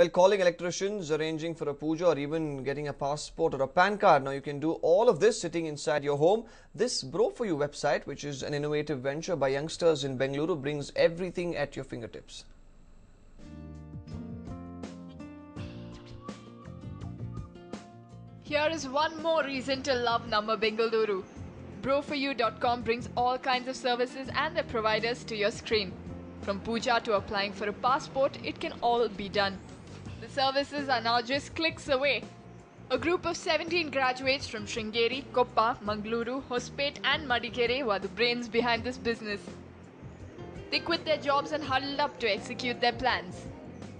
Well, calling electricians, arranging for a puja, or even getting a passport or a PAN card. Now, you can do all of this sitting inside your home. This Bro4U website, which is an innovative venture by youngsters in Bengaluru, brings everything at your fingertips. Here is one more reason to love Namma Bengaluru. Bro4U.com brings all kinds of services and their providers to your screen. From puja to applying for a passport, it can all be done. The services are now just clicks away. A group of 17 graduates from Shringeri, Koppa, Mangaluru, Hospet and Madikeri were the brains behind this business. They quit their jobs and huddled up to execute their plans.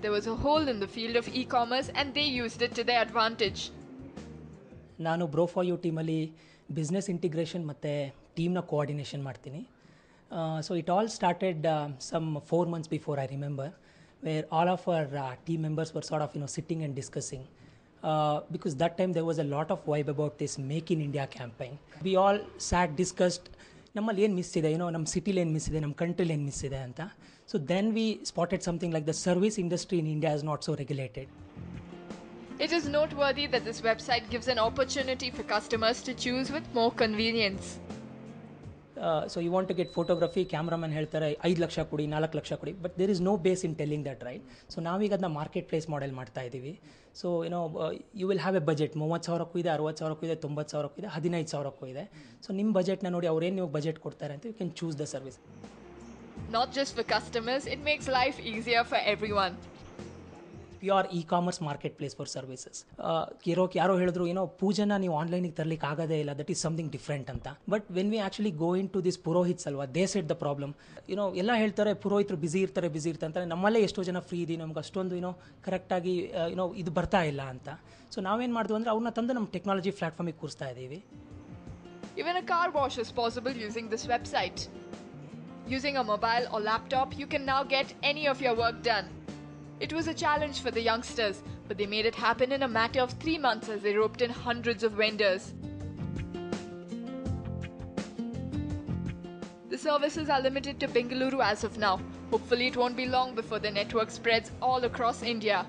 There was a hole in the field of e-commerce and they used it to their advantage. ನಾನು Bro4U ಟೀಮಲ್ಲಿ business integration ಮತ್ತು ಟೀಮ್ನ coordination ಮಾಡ್ತೀನಿ. So it all started some 4 months before, I remember, where all of our team members were sort of, sitting and discussing. Because that time there was a lot of vibe about this Make in India campaign. We all sat, discussed, nammal yen miss ide, nam city len miss ide, nam country len miss ide anta. So then we spotted something like the service industry in India is not so regulated. It is noteworthy that this website gives an opportunity for customers to choose with more convenience. So you want to get photography, cameraman ಹೇಳ್ತಾರೆ 5 ಲಕ್ಷ ಕೊಡಿ 4 ಲಕ್ಷ ಕೊಡಿ, but there is no base in telling that, right? So ನಾವು ಈಗ ಅದನ್ನ marketplace model ಮಾಡ್ತಾ ಇದ್ದೀವಿ. So you will have a budget. 30,000ಕ್ಕೂ ಇದೆ, 60,000ಕ್ಕೂ ಇದೆ, 90,000ಕ್ಕೂ ಇದೆ, 15,000ಕ್ಕೂ ಇದೆ. So ನಿಮ್ಮ ಬಜೆಟ್ ನ ನೋಡಿ ಅವರು ಏನು ನಿಮಗೆ ಬಜೆಟ್ ಕೊಡ್ತಾರೆ ಅಂತ you can choose the service. Not just for customers, it makes life easier for everyone. Pure e-commerce marketplace for services. Kirok yaro helidru, poojana neevu online ge tarlike agade illa, that is something different anta. But when we actually go into this purohits alwa, they said the problem, ella heltare purohitru busy irtare antare, nammalle eshto jana free idi, namaga ashtondu correct agi idu barta illa anta. So naavu en madidvu andre avunna tandu nam technology platform ge kursta idivi. Even a car wash is possible using this website. Using a mobile or laptop, you can now get any of your work done. It was a challenge for the youngsters, but they made it happen in a matter of 3 months as they roped in hundreds of vendors. The services are limited to Bengaluru as of now. Hopefully it won't be long before the network spreads all across India.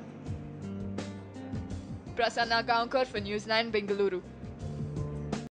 Prasanna Gaonkar for News9 Bengaluru.